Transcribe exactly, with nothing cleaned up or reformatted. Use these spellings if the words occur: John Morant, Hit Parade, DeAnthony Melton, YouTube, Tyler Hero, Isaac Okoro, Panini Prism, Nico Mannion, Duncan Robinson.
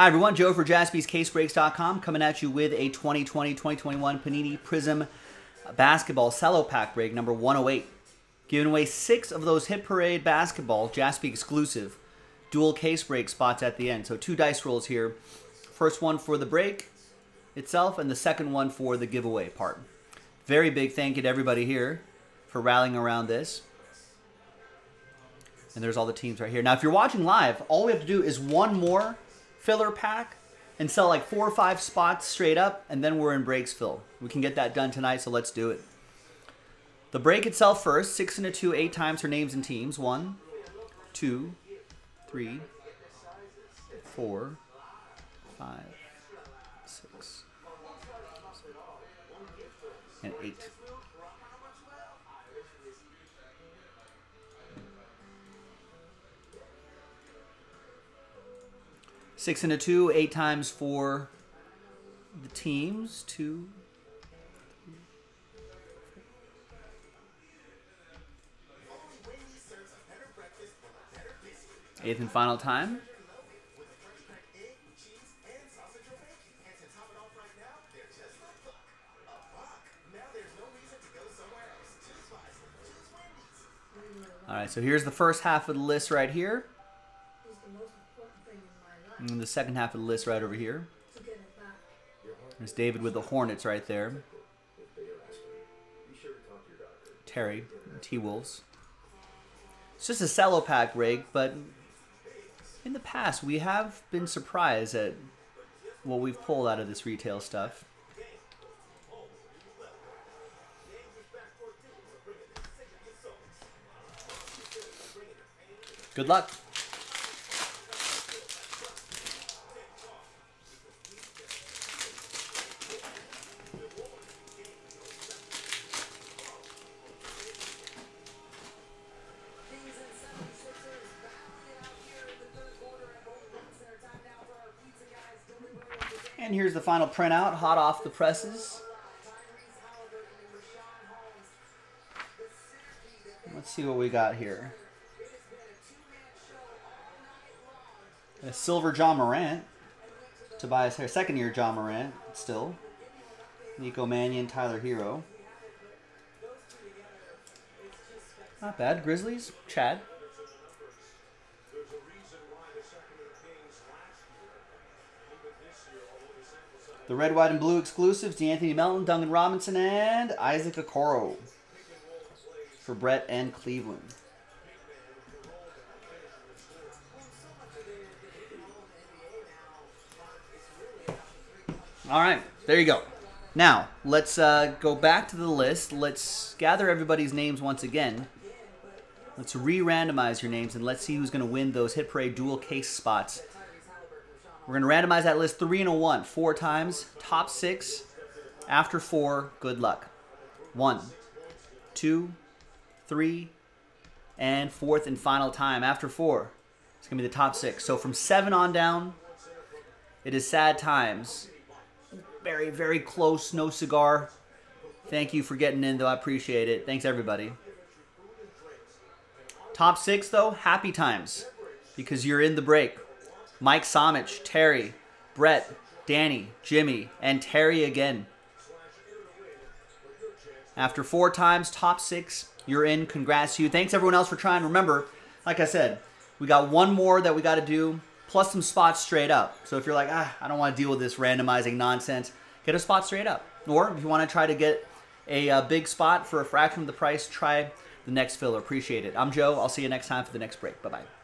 Hi everyone, Joe for Jaspy's Case Breaks dot com coming at you with a twenty twenty twenty twenty-one Panini Prism Basketball Cello Pack Break number one oh eight. Giving away six of those Hit Parade Basketball Jaspy exclusive dual case break spots at the end. So two dice rolls here. First one for the break itself and the second one for the giveaway part. Very big thank you to everybody here for rallying around this. And there's all the teams right here. Now if you're watching live, all we have to do is one more filler pack and sell like four or five spots straight up, and then we're in breaks filled. We can get that done tonight, so let's do it. The break itself first, six and a two, eight times for names and teams. One, two, three, four, five, six, and eight. Six and a two, eight times for the teams. Two. Three, four. Eighth and final time. All right, so here's the first half of the list right here. And the second half of the list right over here. There's David with the Hornets right there. Terry, T-Wolves. It's just a cello pack break, but in the past we have been surprised at what we've pulled out of this retail stuff. Good luck. And here's the final printout, hot off the presses. Let's see what we got here. A silver John Morant. Tobias Harris, second year John Morant, still. Nico Mannion, Tyler Hero. Not bad. Grizzlies, Chad. The red, white, and blue exclusives, DeAnthony Melton, Duncan Robinson, and Isaac Okoro for Brett and Cleveland. All right, there you go. Now, let's uh, go back to the list. Let's gather everybody's names once again. Let's re-randomize your names, and let's see who's going to win those Hit Parade dual case spots. We're going to randomize that list three and a one, four times, top six, after four, good luck. One, two, three, and fourth and final time. After four, it's going to be the top six. So from seven on down, it is sad times. Very, very close, no cigar. Thank you for getting in, though. I appreciate it. Thanks, everybody. Top six, though, happy times because you're in the break. Mike Somich, Terry, Brett, Danny, Jimmy, and Terry again. After four times, top six, you're in. Congrats to you. Thanks everyone else for trying. Remember, like I said, we got one more that we got to do, plus some spots straight up. So if you're like, ah, I don't want to deal with this randomizing nonsense, get a spot straight up. Or if you want to try to get a uh, big spot for a fraction of the price, try the next filler. Appreciate it. I'm Joe. I'll see you next time for the next break. Bye-bye.